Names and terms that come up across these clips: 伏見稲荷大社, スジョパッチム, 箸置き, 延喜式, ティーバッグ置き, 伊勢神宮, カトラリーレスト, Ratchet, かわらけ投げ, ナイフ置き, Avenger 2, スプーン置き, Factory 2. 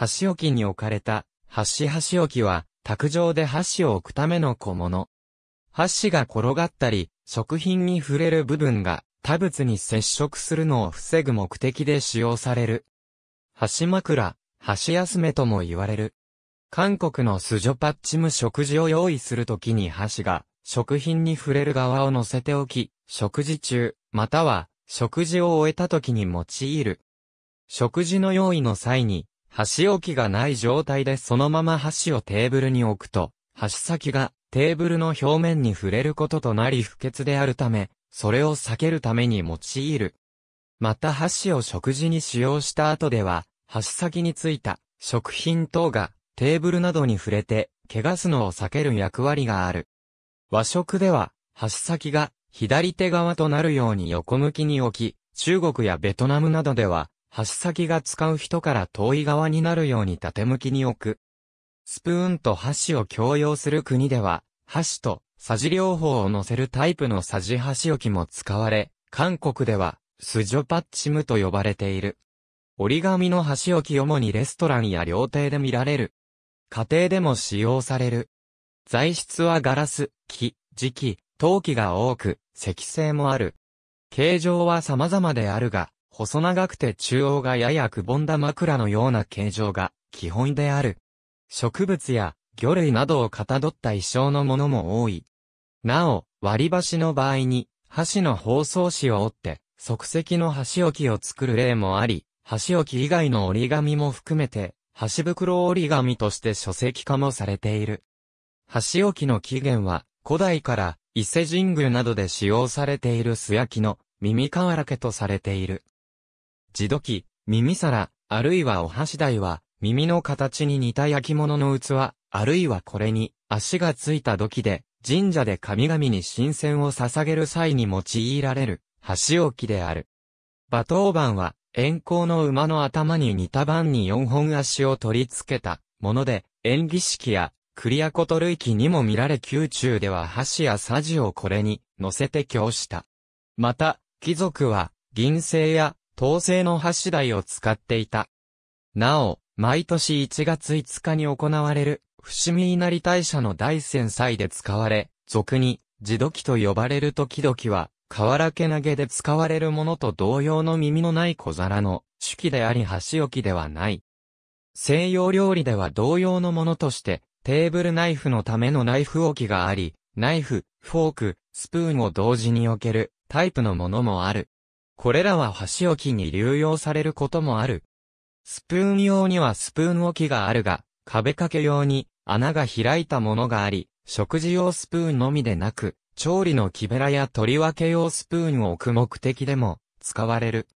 箸置きに置かれた、箸置きは、卓上で箸を置くための小物。箸が転がったり、食品に触れる部分が他物に接触するのを防ぐ目的で使用される。箸枕、箸休めとも言われる。韓国のスジョパッチム食事を用意するときに箸が食品に触れる側を乗せておき、食事中、または食事を終えたときに用いる。食事の用意の際に、箸置きがない状態でそのまま箸をテーブルに置くと、箸先がテーブルの表面に触れることとなり不潔であるため、それを避けるために用いる。また箸を食事に使用した後では、箸先についた食品等がテーブルなどに触れて、汚すのを避ける役割がある。和食では、箸先が左手側となるように横向きに置き、中国やベトナムなどでは、箸先が使う人から遠い側になるように縦向きに置く。スプーンと箸を共用する国では、箸とさじ両方を乗せるタイプのさじ箸置きも使われ、韓国ではスジョパッチムと呼ばれている。折り紙の箸置き主にレストランや料亭で見られる。家庭でも使用される。材質はガラス、木、磁器、陶器が多く、石製もある。形状は様々であるが、細長くて中央がややくぼんだ枕のような形状が基本である。植物や魚類などをかたどった意匠のものも多い。なお、割り箸の場合に箸の包装紙を折って即席の箸置きを作る例もあり、箸置き以外の折り紙も含めて箸袋折り紙として書籍化もされている。箸置きの起源は古代から伊勢神宮などで使用されている素焼きの耳瓦家とされている。地どき、耳皿、あるいはお箸台は、耳の形に似た焼き物の器、あるいはこれに、足がついた土器で、神社で神々に神饌を捧げる際に用いられる、箸置きである。馬頭板は、円光の馬の頭に似た板に4本足を取り付けたもので、延喜式や、栗やこと類器にも見られ宮中では箸やさじをこれに、乗せて供した。また、貴族は、銀製や、陶製の箸台を使っていた。なお、毎年1月5日に行われる、伏見稲荷大社の大戦祭で使われ、俗に、地どきと呼ばれる時々は、瓦け投げで使われるものと同様の耳のない小皿の、手器であり箸置きではない。西洋料理では同様のものとして、テーブルナイフのためのナイフ置きがあり、ナイフ、フォーク、スプーンを同時に置ける、タイプのものもある。これらは箸置きに流用されることもある。スプーン用にはスプーン置きがあるが、壁掛け用に穴が開いたものがあり、食事用スプーンのみでなく、調理の木べらや取り分け用スプーンを置く目的でも使われる。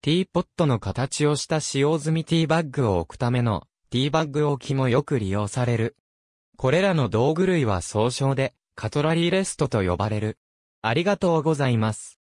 ティーポットの形をした使用済みティーバッグを置くためのティーバッグ置きもよく利用される。これらの道具類は総称でカトラリーレストと呼ばれる。ありがとうございます。